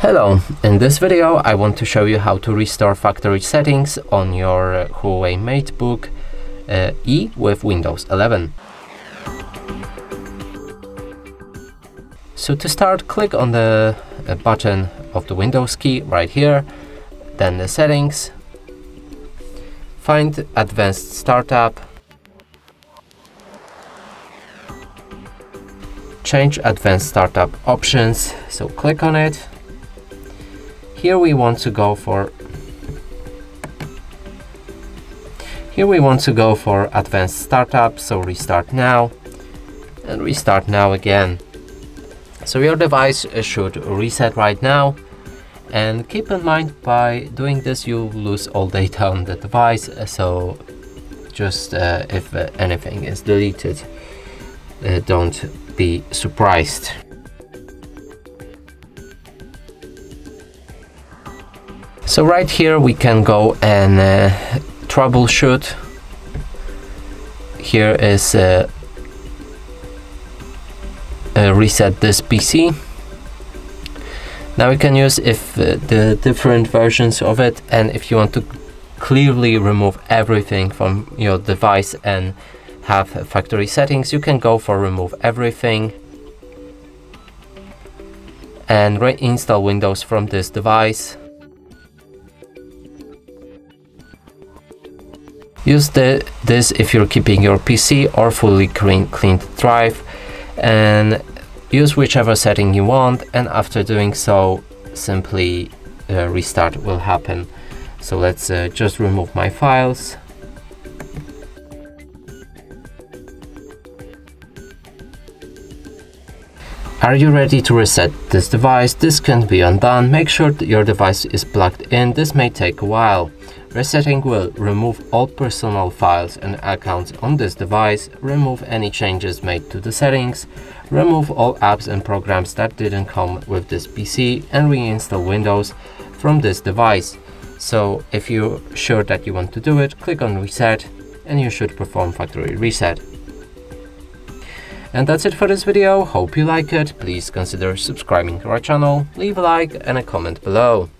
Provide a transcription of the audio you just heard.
Hello, in this video I want to show you how to restore factory settings on your Huawei MateBook E with Windows 11. So to start, click on the button of the Windows key right here, then the settings, find advanced startup, change advanced startup options, so click on it. Here we want to go for advanced startup, so restart now and restart now again. So your device should reset right now, and keep in mind by doing this you lose all data on the device, so just if anything is deleted, don't be surprised. So right here we can go and troubleshoot. Here is reset this PC. Now we can use the different versions of it, and if you want to clearly remove everything from your device and have factory settings, you can go for remove everything and reinstall Windows from this device. Use this if you're keeping your PC or fully cleaned drive, and use whichever setting you want, and after doing so simply restart will happen. So let's just remove my files. Are you ready to reset this device? This can be undone. Make sure that your device is plugged in. This may take a while. Resetting will remove all personal files and accounts on this device, remove any changes made to the settings, remove all apps and programs that didn't come with this PC, and reinstall Windows from this device. So if you're sure that you want to do it, click on reset and you should perform factory reset. And that's it for this video. Hope you like it. Please consider subscribing to our channel, leave a like and a comment below.